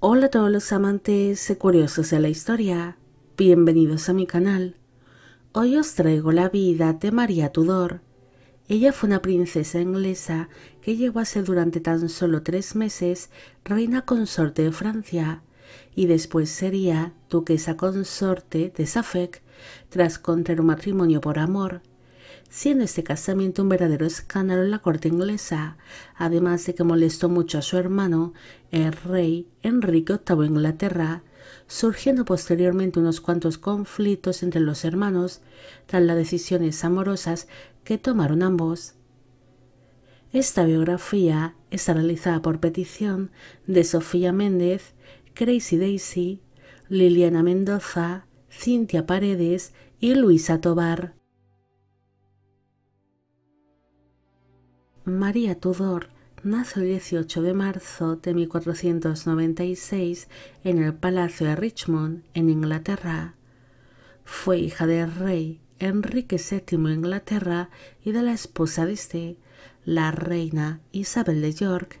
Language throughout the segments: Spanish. Hola a todos los amantes curiosos de la historia, bienvenidos a mi canal. Hoy os traigo la vida de María Tudor. Ella fue una princesa inglesa que llegó a ser durante tan solo 3 meses reina consorte de Francia y después sería duquesa consorte de Suffolk tras contraer un matrimonio por amor, siendo este casamiento un verdadero escándalo en la corte inglesa, además de que molestó mucho a su hermano, el rey Enrique VIII de Inglaterra, surgiendo posteriormente unos cuantos conflictos entre los hermanos tras las decisiones amorosas que tomaron ambos. Esta biografía está realizada por petición de Sofía Méndez, Crazy Daisy, Liliana Mendoza, Cintia Paredes y Luisa Tobar. María Tudor nació el 18 de marzo de 1496 en el Palacio de Richmond, en Inglaterra. Fue hija del rey Enrique VII de Inglaterra y de la esposa de este, la reina Isabel de York.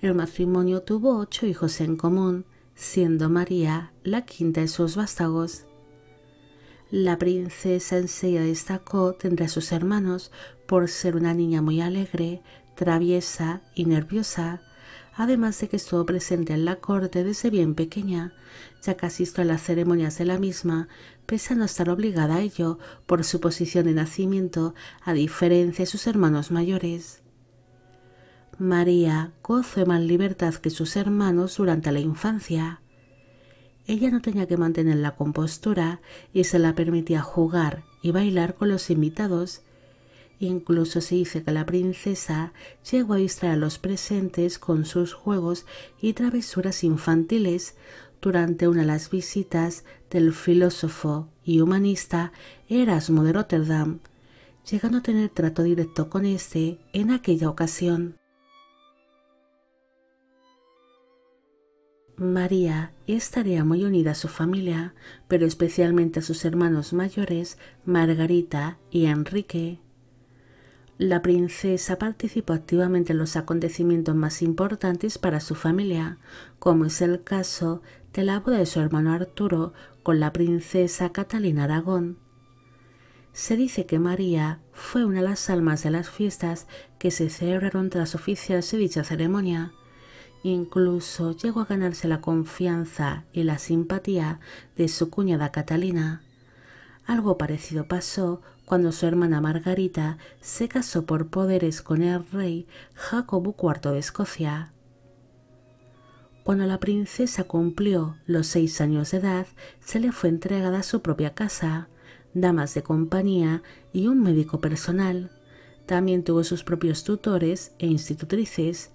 El matrimonio tuvo 8 hijos en común, siendo María la quinta de sus vástagos. La princesa enseguida destacó entre sus hermanos por ser una niña muy alegre, traviesa y nerviosa, además de que estuvo presente en la corte desde bien pequeña, ya que asistió a las ceremonias de la misma, pese a no estar obligada a ello por su posición de nacimiento, a diferencia de sus hermanos mayores. María gozó de más libertad que sus hermanos durante la infancia. Ella no tenía que mantener la compostura y se la permitía jugar y bailar con los invitados. Incluso se dice que la princesa llegó a distraer a los presentes con sus juegos y travesuras infantiles durante una de las visitas del filósofo y humanista Erasmo de Rotterdam, llegando a tener trato directo con este en aquella ocasión. María estaría muy unida a su familia, pero especialmente a sus hermanos mayores, Margarita y Enrique. La princesa participó activamente en los acontecimientos más importantes para su familia, como es el caso de la boda de su hermano Arturo con la princesa Catalina de Aragón. Se dice que María fue una de las almas de las fiestas que se celebraron tras oficiarse dicha ceremonia. Incluso llegó a ganarse la confianza y la simpatía de su cuñada Catalina. Algo parecido pasó cuando su hermana Margarita se casó por poderes con el rey Jacobo IV de Escocia. Cuando la princesa cumplió los 6 años de edad, se le fue entregada su propia casa, damas de compañía y un médico personal. También tuvo sus propios tutores e institutrices,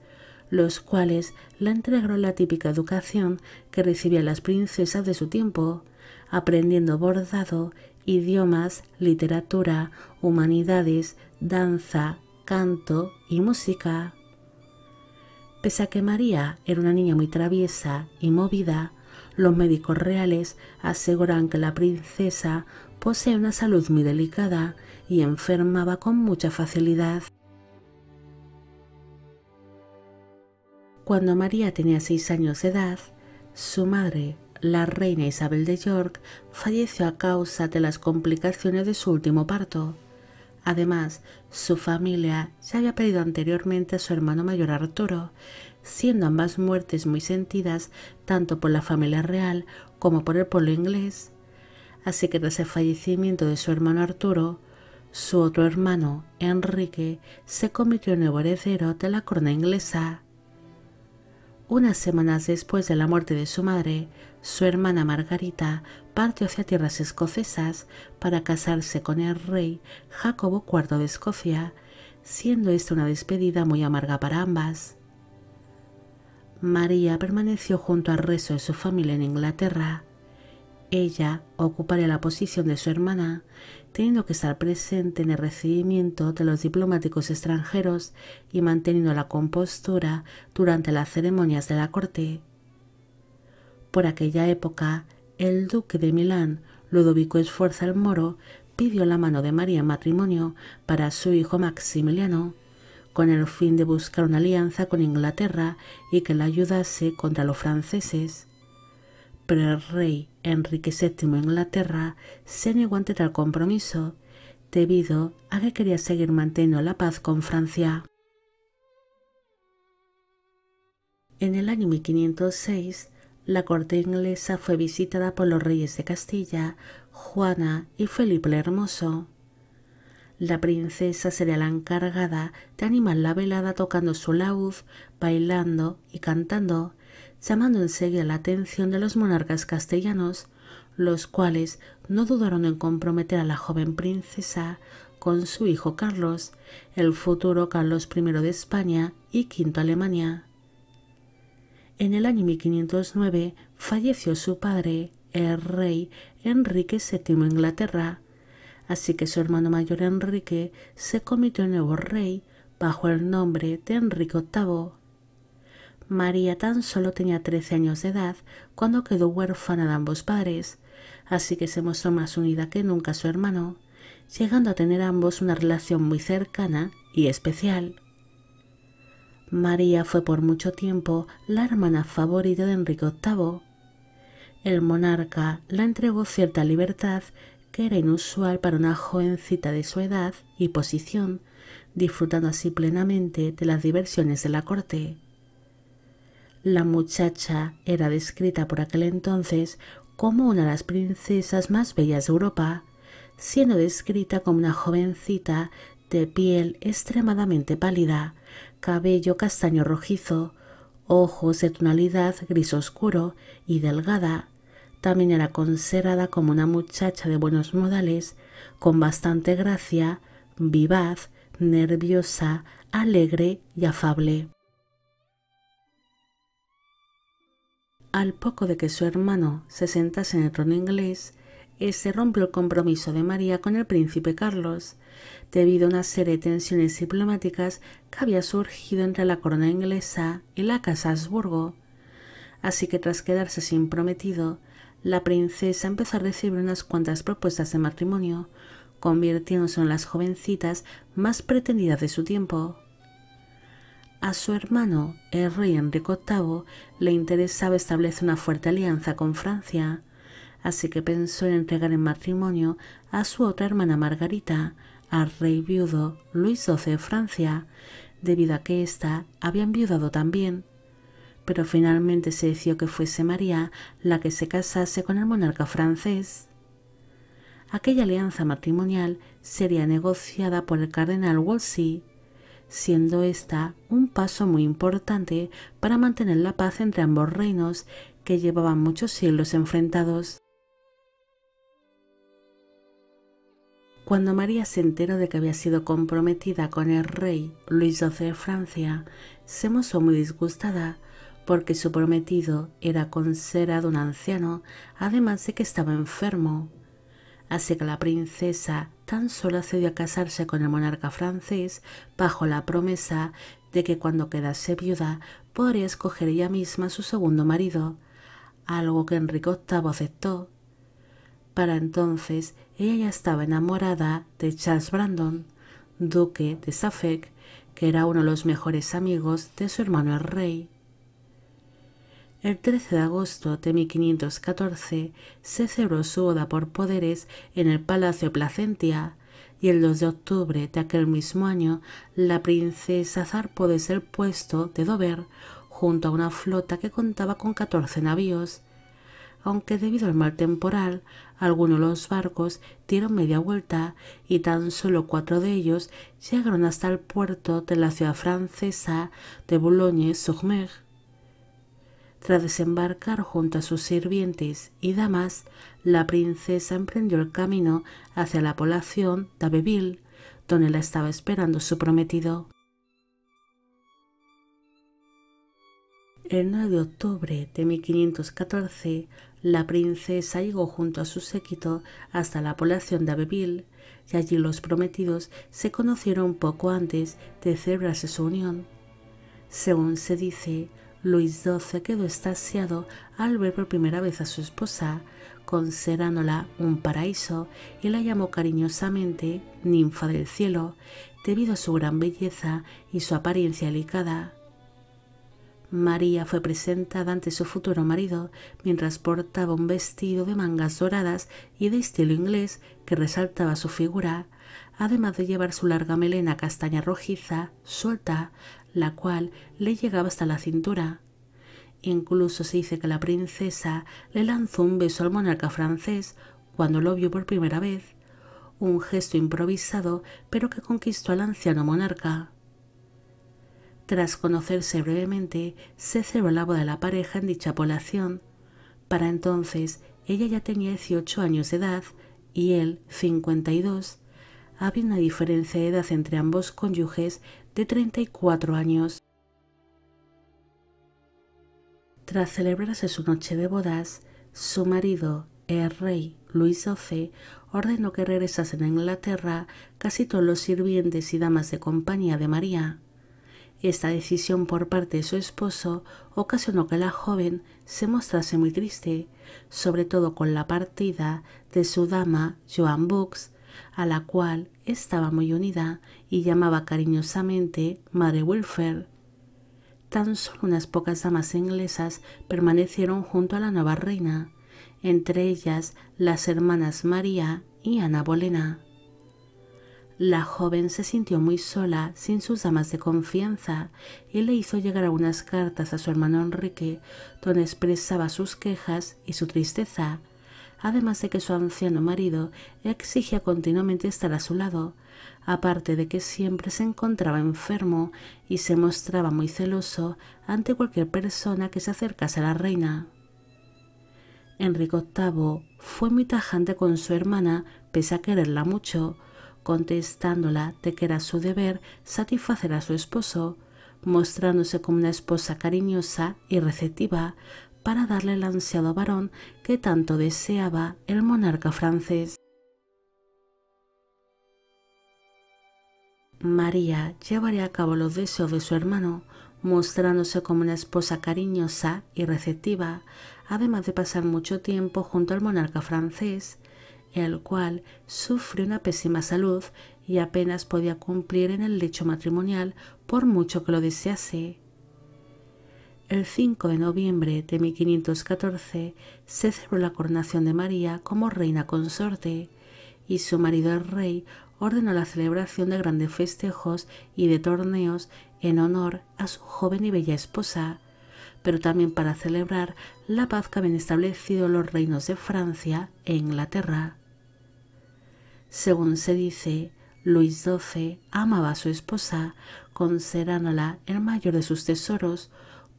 los cuales la entregaron la típica educación que recibían las princesas de su tiempo, aprendiendo bordado, idiomas, literatura, humanidades, danza, canto y música. Pese a que María era una niña muy traviesa y movida, los médicos reales aseguran que la princesa posee una salud muy delicada y enfermaba con mucha facilidad. Cuando María tenía 6 años de edad, su madre, la reina Isabel de York, falleció a causa de las complicaciones de su último parto. Además, su familia ya había perdido anteriormente a su hermano mayor Arturo, siendo ambas muertes muy sentidas tanto por la familia real como por el pueblo inglés. Así que tras el fallecimiento de su hermano Arturo, su otro hermano, Enrique, se convirtió en nuevo heredero de la corona inglesa. Unas semanas después de la muerte de su madre, su hermana Margarita partió hacia tierras escocesas para casarse con el rey Jacobo IV de Escocia, siendo esta una despedida muy amarga para ambas. María permaneció junto al resto de su familia en Inglaterra. Ella ocuparía la posición de su hermana, teniendo que estar presente en el recibimiento de los diplomáticos extranjeros y manteniendo la compostura durante las ceremonias de la corte. Por aquella época, el duque de Milán, Ludovico Sforza el Moro, pidió la mano de María en matrimonio para su hijo Maximiliano, con el fin de buscar una alianza con Inglaterra y que la ayudase contra los franceses. Pero el rey Enrique VII de Inglaterra se negó ante tal compromiso, debido a que quería seguir manteniendo la paz con Francia. En el año 1506, la corte inglesa fue visitada por los reyes de Castilla, Juana y Felipe el Hermoso. La princesa sería la encargada de animar la velada tocando su laúd, bailando y cantando, llamando enseguida la atención de los monarcas castellanos, los cuales no dudaron en comprometer a la joven princesa con su hijo Carlos, el futuro Carlos I de España y V de Alemania. En el año 1509 falleció su padre, el rey Enrique VII de Inglaterra, así que su hermano mayor Enrique se convirtió en nuevo rey bajo el nombre de Enrique VIII. María tan solo tenía 13 años de edad cuando quedó huérfana de ambos padres, así que se mostró más unida que nunca a su hermano, llegando a tener ambos una relación muy cercana y especial. María fue por mucho tiempo la hermana favorita de Enrique VIII. El monarca la entregó cierta libertad que era inusual para una jovencita de su edad y posición, disfrutando así plenamente de las diversiones de la corte. La muchacha era descrita por aquel entonces como una de las princesas más bellas de Europa, siendo descrita como una jovencita de piel extremadamente pálida, cabello castaño rojizo, ojos de tonalidad gris oscuro y delgada. También era considerada como una muchacha de buenos modales, con bastante gracia, vivaz, nerviosa, alegre y afable. Al poco de que su hermano se sentase en el trono inglés, se rompió el compromiso de María con el príncipe Carlos, debido a una serie de tensiones diplomáticas que había surgido entre la corona inglesa y la casa Habsburgo. Así que tras quedarse sin prometido, la princesa empezó a recibir unas cuantas propuestas de matrimonio, convirtiéndose en las jovencitas más pretendidas de su tiempo. A su hermano, el rey Enrique VIII, le interesaba establecer una fuerte alianza con Francia, así que pensó en entregar en matrimonio a su otra hermana Margarita, al rey viudo Luis XII de Francia, debido a que ésta había enviudado también. Pero finalmente se decidió que fuese María la que se casase con el monarca francés. Aquella alianza matrimonial sería negociada por el cardenal Wolsey, siendo esta un paso muy importante para mantener la paz entre ambos reinos que llevaban muchos siglos enfrentados. Cuando María se enteró de que había sido comprometida con el rey Luis XII de Francia, se mostró muy disgustada porque su prometido era considerado un anciano, además de que estaba enfermo. Así que la princesa tan solo accedió a casarse con el monarca francés bajo la promesa de que cuando quedase viuda podría escoger ella misma su segundo marido, algo que Enrique VIII aceptó. Para entonces ella ya estaba enamorada de Charles Brandon, duque de Suffolk, que era uno de los mejores amigos de su hermano el rey. El 13 de agosto de 1514 se celebró su boda por poderes en el Palacio Placentia y el 2 de octubre de aquel mismo año la princesa zarpó desde el puesto de Dover junto a una flota que contaba con 14 navíos, aunque debido al mal temporal algunos de los barcos dieron media vuelta y tan solo 4 de ellos llegaron hasta el puerto de la ciudad francesa de Boulogne-sur-Mer. Tras desembarcar junto a sus sirvientes y damas, la princesa emprendió el camino hacia la población de Abbeville, donde la estaba esperando su prometido. El 9 de octubre de 1514, la princesa llegó junto a su séquito hasta la población de Abbeville, y allí los prometidos se conocieron poco antes de celebrarse su unión. Según se dice, Luis XII quedó extasiado al ver por primera vez a su esposa, considerándola un paraíso, y la llamó cariñosamente ninfa del cielo, debido a su gran belleza y su apariencia delicada. María fue presentada ante su futuro marido mientras portaba un vestido de mangas doradas y de estilo inglés que resaltaba su figura, además de llevar su larga melena castaña rojiza, suelta, la cual le llegaba hasta la cintura. Incluso se dice que la princesa le lanzó un beso al monarca francés cuando lo vio por primera vez, un gesto improvisado pero que conquistó al anciano monarca. Tras conocerse brevemente, se cerró la boda de la pareja en dicha población. Para entonces, ella ya tenía 18 años de edad y él 52. Había una diferencia de edad entre ambos cónyuges de 34 años. Tras celebrarse su noche de bodas, su marido, el rey Luis XII, ordenó que regresasen a Inglaterra casi todos los sirvientes y damas de compañía de María. Esta decisión por parte de su esposo ocasionó que la joven se mostrase muy triste, sobre todo con la partida de su dama Joan Bux, a la cual estaba muy unida y llamaba cariñosamente Madre Wilfer. Tan solo unas pocas damas inglesas permanecieron junto a la nueva reina, entre ellas las hermanas María y Ana Bolena. La joven se sintió muy sola sin sus damas de confianza y le hizo llegar unas cartas a su hermano Enrique, donde expresaba sus quejas y su tristeza, además de que su anciano marido exigía continuamente estar a su lado, aparte de que siempre se encontraba enfermo y se mostraba muy celoso ante cualquier persona que se acercase a la reina. Enrique VIII fue muy tajante con su hermana pese a quererla mucho, contestándola de que era su deber satisfacer a su esposo, mostrándose como una esposa cariñosa y receptiva para darle el ansiado varón que tanto deseaba el monarca francés. María llevaría a cabo los deseos de su hermano, mostrándose como una esposa cariñosa y receptiva, además de pasar mucho tiempo junto al monarca francés, el cual sufrió una pésima salud y apenas podía cumplir en el lecho matrimonial por mucho que lo desease. El 5 de noviembre de 1514 se celebró la coronación de María como reina consorte y su marido el rey ordenó la celebración de grandes festejos y de torneos en honor a su joven y bella esposa, pero también para celebrar la paz que habían establecido los reinos de Francia e Inglaterra. Según se dice, Luis XII amaba a su esposa, considerándola el mayor de sus tesoros,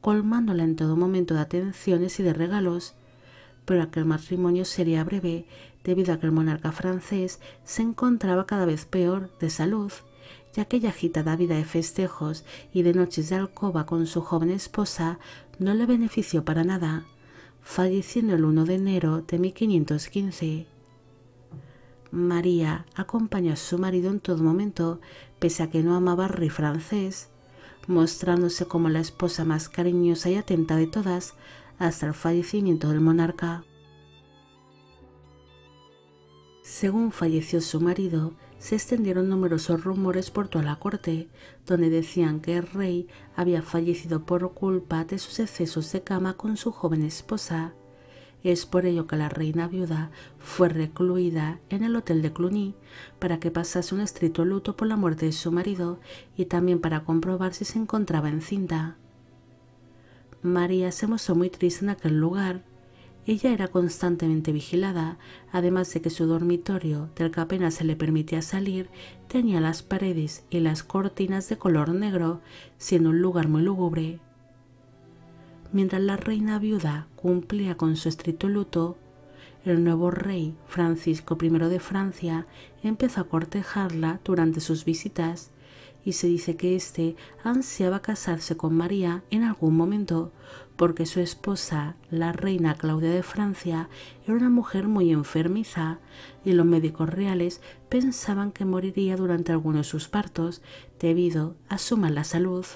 colmándola en todo momento de atenciones y de regalos, pero aquel matrimonio sería breve debido a que el monarca francés se encontraba cada vez peor de salud, y aquella agitada vida de festejos y de noches de alcoba con su joven esposa no le benefició para nada, falleciendo el 1 de enero de 1515. María acompañó a su marido en todo momento, pese a que no amaba al rey francés, mostrándose como la esposa más cariñosa y atenta de todas hasta el fallecimiento del monarca. Según falleció su marido, se extendieron numerosos rumores por toda la corte, donde decían que el rey había fallecido por culpa de sus excesos de cama con su joven esposa. Es por ello que la reina viuda fue recluida en el hotel de Cluny para que pasase un estricto luto por la muerte de su marido y también para comprobar si se encontraba encinta. María se mostró muy triste en aquel lugar. Ella era constantemente vigilada, además de que su dormitorio, del que apenas se le permitía salir, tenía las paredes y las cortinas de color negro, siendo un lugar muy lúgubre. Mientras la reina viuda cumplía con su estricto luto, el nuevo rey Francisco I de Francia empezó a cortejarla durante sus visitas, y se dice que éste ansiaba casarse con María en algún momento, porque su esposa, la reina Claudia de Francia, era una mujer muy enfermiza, y los médicos reales pensaban que moriría durante alguno de sus partos debido a su mala salud.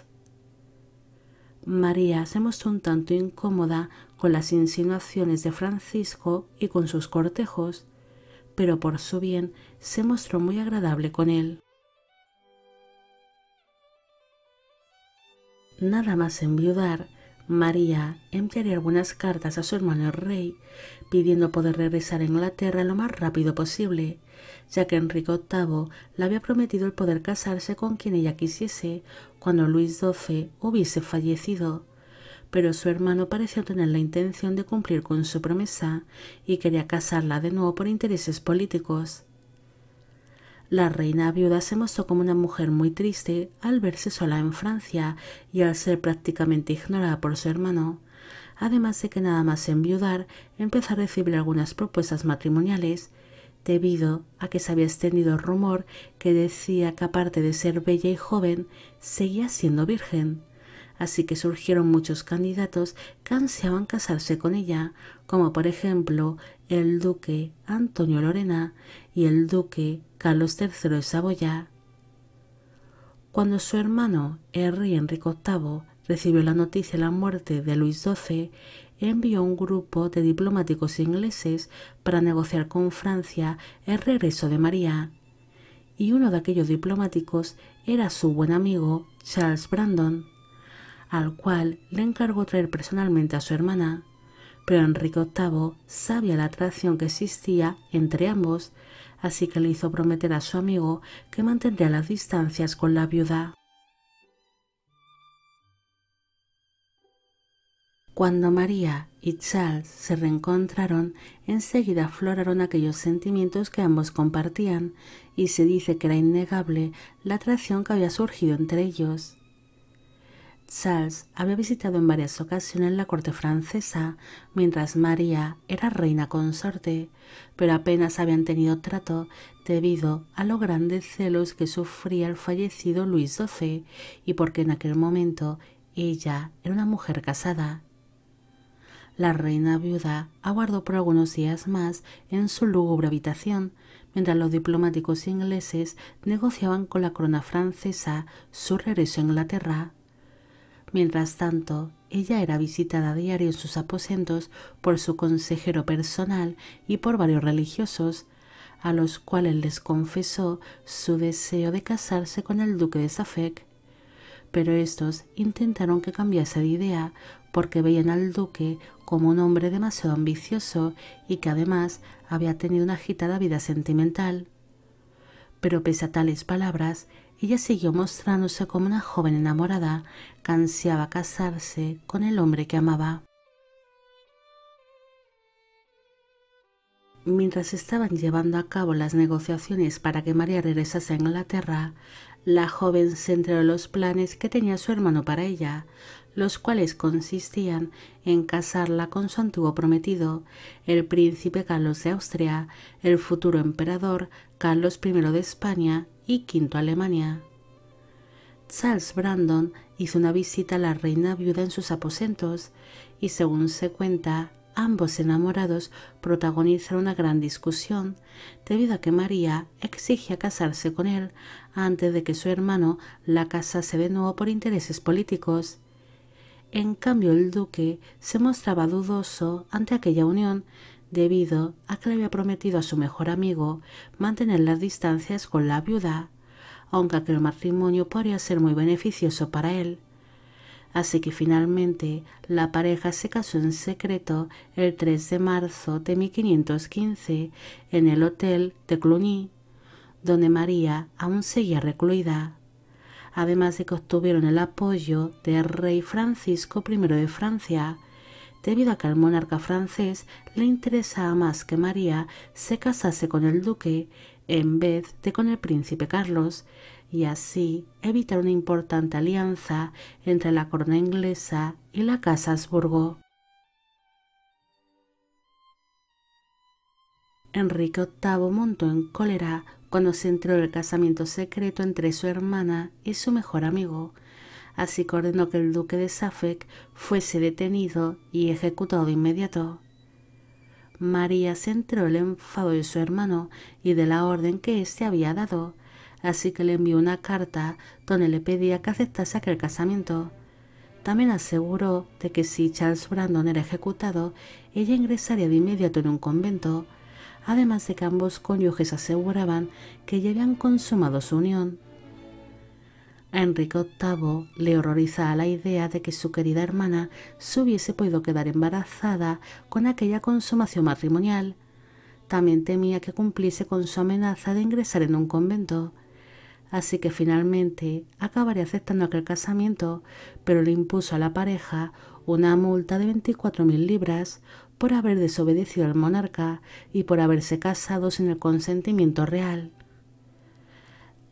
María se mostró un tanto incómoda con las insinuaciones de Francisco y con sus cortejos, pero por su bien se mostró muy agradable con él. nada más enviudar, María enviaría algunas cartas a su hermano el rey, pidiendo poder regresar a Inglaterra lo más rápido posible, ya que Enrique VIII le había prometido el poder casarse con quien ella quisiese cuando Luis XII hubiese fallecido. Pero su hermano pareció tener la intención de cumplir con su promesa y quería casarla de nuevo por intereses políticos. La reina viuda se mostró como una mujer muy triste al verse sola en Francia y al ser prácticamente ignorada por su hermano, además de que nada más enviudar empezó a recibir algunas propuestas matrimoniales, debido a que se había extendido el rumor que decía que aparte de ser bella y joven, seguía siendo virgen. Así que surgieron muchos candidatos que ansiaban casarse con ella, como por ejemplo el duque Antonio Lorena y el duque Carlos III de Saboya. Cuando su hermano, el rey Enrique VIII, recibió la noticia de la muerte de Luis XII, envió un grupo de diplomáticos ingleses para negociar con Francia el regreso de María. Y uno de aquellos diplomáticos era su buen amigo Charles Brandon, al cual le encargó traer personalmente a su hermana, pero Enrique VIII sabía la atracción que existía entre ambos, así que le hizo prometer a su amigo que mantendría las distancias con la viuda. Cuando María y Charles se reencontraron, enseguida afloraron aquellos sentimientos que ambos compartían, y se dice que era innegable la atracción que había surgido entre ellos. Charles había visitado en varias ocasiones la corte francesa, mientras María era reina consorte, pero apenas habían tenido trato debido a los grandes celos que sufría el fallecido Luis XII y porque en aquel momento ella era una mujer casada. La reina viuda aguardó por algunos días más en su lúgubre habitación, mientras los diplomáticos ingleses negociaban con la corona francesa su regreso a Inglaterra. Mientras tanto, ella era visitada a diario en sus aposentos por su consejero personal y por varios religiosos, a los cuales les confesó su deseo de casarse con el duque de Suffolk. Pero estos intentaron que cambiase de idea porque veían al duque como un hombre demasiado ambicioso y que además había tenido una agitada vida sentimental. Pero pese a tales palabras, ella siguió mostrándose como una joven enamorada que ansiaba casarse con el hombre que amaba. Mientras estaban llevando a cabo las negociaciones para que María regresase a Inglaterra, la joven se enteró de los planes que tenía su hermano para ella, los cuales consistían en casarla con su antiguo prometido, el príncipe Carlos de Austria, el futuro emperador Carlos I de España y V Alemania. Charles Brandon hizo una visita a la reina viuda en sus aposentos y, según se cuenta, ambos enamorados protagonizaron una gran discusión debido a que María exigía casarse con él antes de que su hermano la casase de nuevo por intereses políticos. En cambio, el duque se mostraba dudoso ante aquella unión debido a que le había prometido a su mejor amigo mantener las distancias con la viuda, aunque aquel matrimonio podría ser muy beneficioso para él. Así que finalmente la pareja se casó en secreto el 3 de marzo de 1515 en el Hotel de Cluny, donde María aún seguía recluida, además de que obtuvieron el apoyo del rey Francisco I de Francia, debido a que al monarca francés le interesaba más que María se casase con el duque en vez de con el príncipe Carlos, y así evitar una importante alianza entre la corona inglesa y la casa Habsburgo. Enrique VIII montó en cólera cuando se enteró del casamiento secreto entre su hermana y su mejor amigo, así que ordenó que el duque de Suffolk fuese detenido y ejecutado de inmediato. María se enteró del enfado de su hermano y de la orden que éste había dado, así que le envió una carta donde le pedía que aceptase aquel casamiento. También aseguró de que si Charles Brandon era ejecutado, ella ingresaría de inmediato en un convento, además de que ambos cónyuges aseguraban que ya habían consumado su unión. A Enrique VIII le horroriza a la idea de que su querida hermana se hubiese podido quedar embarazada con aquella consumación matrimonial. También temía que cumpliese con su amenaza de ingresar en un convento. Así que finalmente acabaría aceptando aquel casamiento, pero le impuso a la pareja una multa de 24.000 libras por haber desobedecido al monarca y por haberse casado sin el consentimiento real.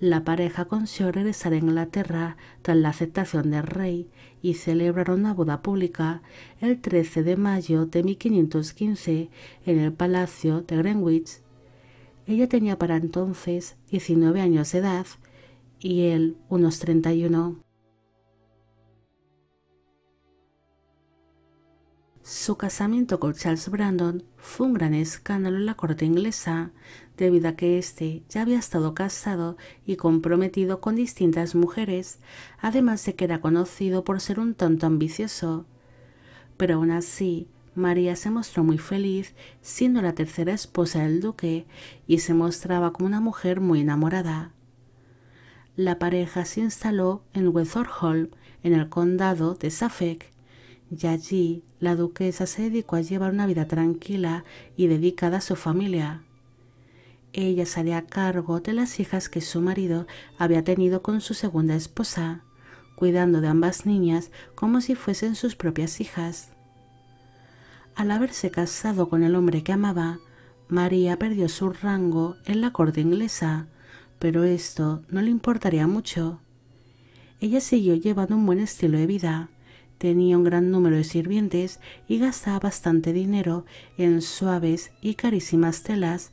La pareja consiguió regresar a Inglaterra tras la aceptación del rey y celebraron una boda pública el 13 de mayo de 1515 en el Palacio de Greenwich. Ella tenía para entonces 19 años de edad y él unos 31. Su casamiento con Charles Brandon fue un gran escándalo en la corte inglesa, debido a que éste ya había estado casado y comprometido con distintas mujeres, además de que era conocido por ser un tanto ambicioso. Pero aún así, María se mostró muy feliz siendo la tercera esposa del duque y se mostraba como una mujer muy enamorada. La pareja se instaló en Westhorpe Hall, en el condado de Suffolk, y allí la duquesa se dedicó a llevar una vida tranquila y dedicada a su familia. Ella se haría cargo de las hijas que su marido había tenido con su segunda esposa, cuidando de ambas niñas como si fuesen sus propias hijas. Al haberse casado con el hombre que amaba, María perdió su rango en la corte inglesa, pero esto no le importaría mucho. Ella siguió llevando un buen estilo de vida. Tenía un gran número de sirvientes y gastaba bastante dinero en suaves y carísimas telas,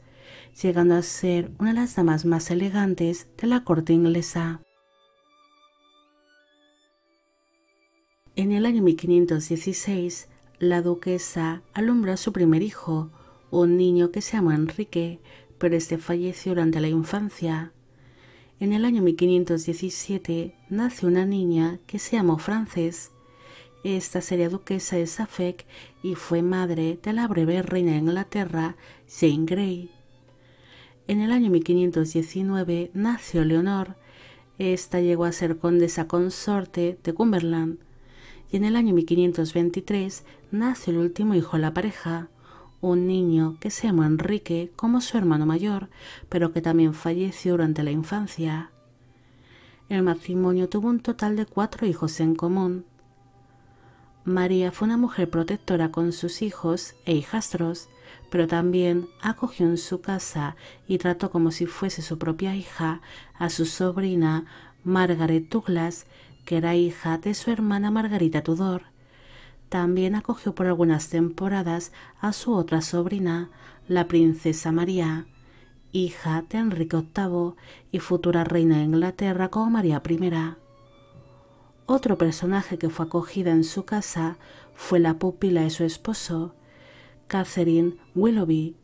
llegando a ser una de las damas más elegantes de la corte inglesa. En el año 1516, la duquesa alumbró a su primer hijo, un niño que se llamó Enrique, pero este falleció durante la infancia. En el año 1517 nació una niña que se llamó Frances. Esta sería duquesa de Suffolk y fue madre de la breve reina de Inglaterra, Jane Grey. En el año 1519 nació Leonor. Esta llegó a ser condesa consorte de Cumberland. Y en el año 1523 nació el último hijo de la pareja, un niño que se llamó Enrique como su hermano mayor, pero que también falleció durante la infancia. El matrimonio tuvo un total de 4 hijos en común. María fue una mujer protectora con sus hijos e hijastros, pero también acogió en su casa y trató como si fuese su propia hija a su sobrina Margaret Douglas, que era hija de su hermana Margarita Tudor. También acogió por algunas temporadas a su otra sobrina, la princesa María, hija de Enrique VIII y futura reina de Inglaterra como María I. Otro personaje que fue acogida en su casa fue la pupila de su esposo, Catherine Willoughby,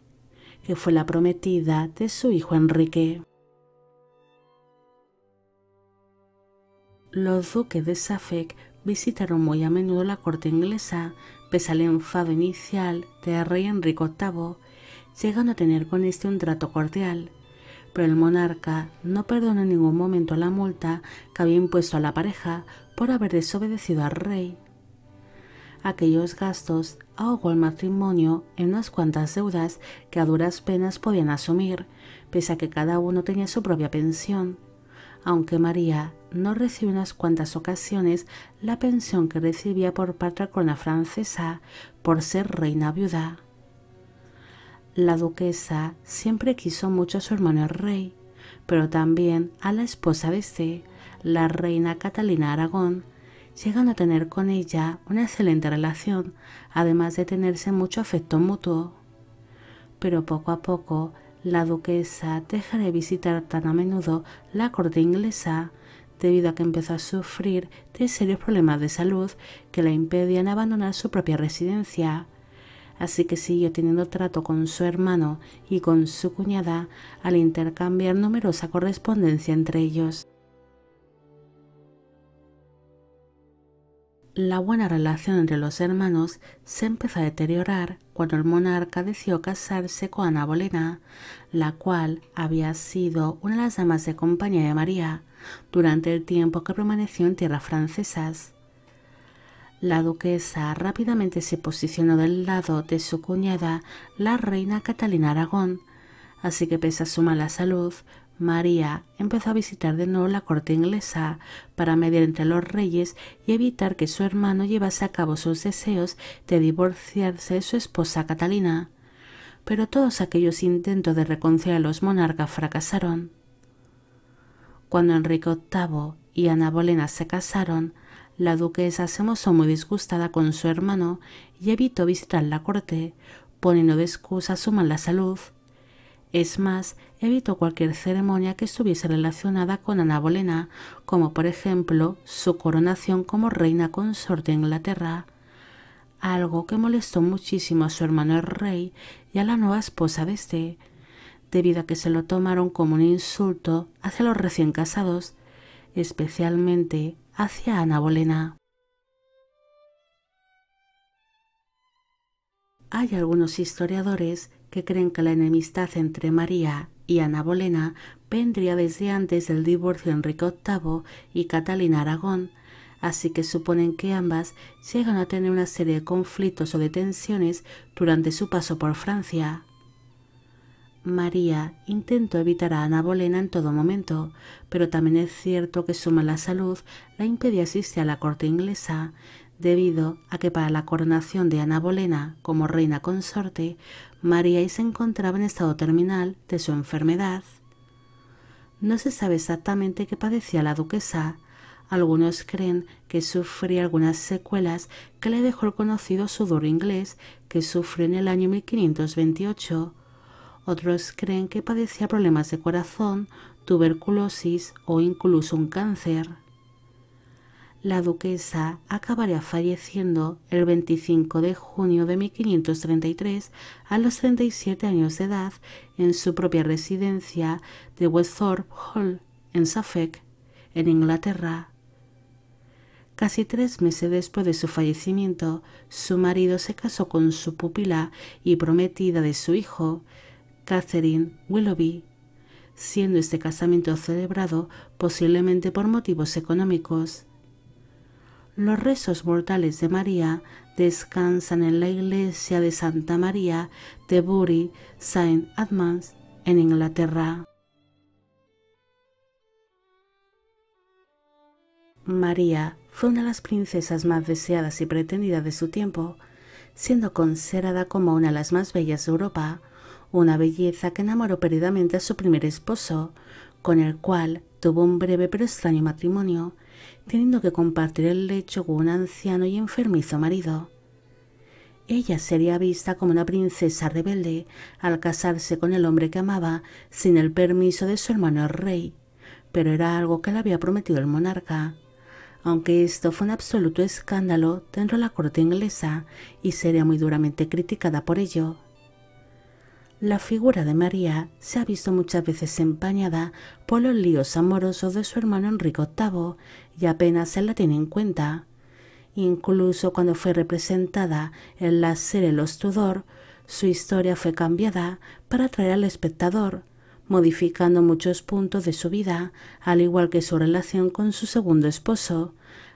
que fue la prometida de su hijo Enrique. Los duques de Suffolk visitaron muy a menudo la corte inglesa, pese al enfado inicial del rey Enrique VIII, llegando a tener con este un trato cordial, pero el monarca no perdonó en ningún momento la multa que había impuesto a la pareja por haber desobedecido al rey. Aquellos gastos ahogó el matrimonio en unas cuantas deudas que a duras penas podían asumir, pese a que cada uno tenía su propia pensión, aunque María no recibió en unas cuantas ocasiones la pensión que recibía por parte de la corona francesa por ser reina viuda. La duquesa siempre quiso mucho a su hermano el rey, pero también a la esposa de este, la reina Catalina de Aragón, llegando a tener con ella una excelente relación, además de tenerse mucho afecto mutuo. Pero poco a poco, la duquesa deja de visitar tan a menudo la corte inglesa, debido a que empezó a sufrir de serios problemas de salud que le impedían abandonar su propia residencia. Así que siguió teniendo trato con su hermano y con su cuñada al intercambiar numerosa correspondencia entre ellos. La buena relación entre los hermanos se empezó a deteriorar cuando el monarca decidió casarse con Ana Bolena, la cual había sido una de las damas de compañía de María durante el tiempo que permaneció en tierras francesas. La duquesa rápidamente se posicionó del lado de su cuñada, la reina Catalina de Aragón, así que pese a su mala salud, María empezó a visitar de nuevo la corte inglesa para mediar entre los reyes y evitar que su hermano llevase a cabo sus deseos de divorciarse de su esposa Catalina. Pero todos aquellos intentos de reconciliar a los monarcas fracasaron. Cuando Enrique VIII y Ana Bolena se casaron, la duquesa se mostró muy disgustada con su hermano y evitó visitar la corte, poniendo de excusa su mala salud. Es más, evitó cualquier ceremonia que estuviese relacionada con Ana Bolena, como por ejemplo su coronación como reina consorte de Inglaterra, algo que molestó muchísimo a su hermano el rey y a la nueva esposa de este, debido a que se lo tomaron como un insulto hacia los recién casados, especialmente hacia Ana Bolena. Hay algunos historiadores que creen que la enemistad entre María y Ana Bolena vendría desde antes del divorcio de Enrique VIII y Catalina Aragón, así que suponen que ambas llegan a tener una serie de conflictos o de tensiones durante su paso por Francia. María intentó evitar a Ana Bolena en todo momento, pero también es cierto que su mala salud la impedía asistir a la corte inglesa, debido a que para la coronación de Ana Bolena como reina consorte, María se encontraba en estado terminal de su enfermedad. No se sabe exactamente qué padecía la duquesa. Algunos creen que sufría algunas secuelas que le dejó el conocido sudor inglés que sufrió en el año 1528. Otros creen que padecía problemas de corazón, tuberculosis o incluso un cáncer. La duquesa acabaría falleciendo el 25 de junio de 1533 a los 37 años de edad en su propia residencia de Westhorpe Hall, en Suffolk, en Inglaterra. Casi 3 meses después de su fallecimiento, su marido se casó con su pupila y prometida de su hijo, Catherine Willoughby, siendo este casamiento celebrado posiblemente por motivos económicos. Los restos mortales de María descansan en la iglesia de Santa María de Bury St. Edmunds, en Inglaterra. María fue una de las princesas más deseadas y pretendidas de su tiempo, siendo considerada como una de las más bellas de Europa, una belleza que enamoró perdidamente a su primer esposo, con el cual tuvo un breve pero extraño matrimonio, teniendo que compartir el lecho con un anciano y enfermizo marido. Ella sería vista como una princesa rebelde al casarse con el hombre que amaba sin el permiso de su hermano el rey, pero era algo que le había prometido el monarca, aunque esto fue un absoluto escándalo dentro de la corte inglesa y sería muy duramente criticada por ello. La figura de María se ha visto muchas veces empañada por los líos amorosos de su hermano Enrique VIII y apenas se la tiene en cuenta. Incluso cuando fue representada en la serie Los Tudor, su historia fue cambiada para atraer al espectador, modificando muchos puntos de su vida, al igual que su relación con su segundo esposo,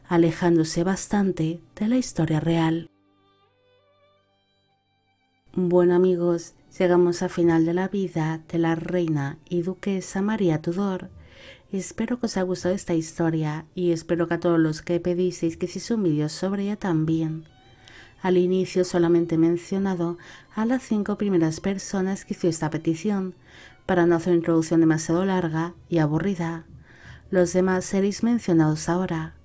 alejándose bastante de la historia real. Bueno amigos, llegamos al final de la vida de la reina y duquesa María Tudor. Espero que os haya gustado esta historia y espero que a todos los que pedisteis que hiciese un vídeo sobre ella también. Al inicio solamente he mencionado a las 5 primeras personas que hizo esta petición, para no hacer una introducción demasiado larga y aburrida. Los demás seréis mencionados ahora.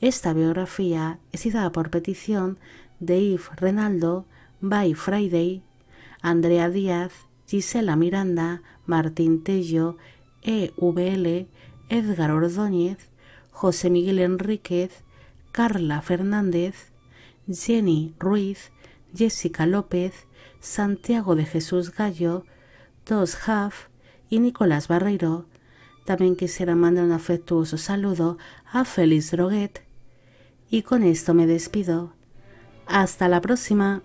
Esta biografía es dada por petición de Yves Renaldo, By Friday, Andrea Díaz, Gisela Miranda, Martín Tello, EVL, Edgar Ordóñez, José Miguel Enríquez, Carla Fernández, Jenny Ruiz, Jessica López, Santiago de Jesús Gallo, Tos Huff y Nicolás Barreiro. También quisiera mandar un afectuoso saludo a Félix Droguet. Y con esto me despido. ¡Hasta la próxima!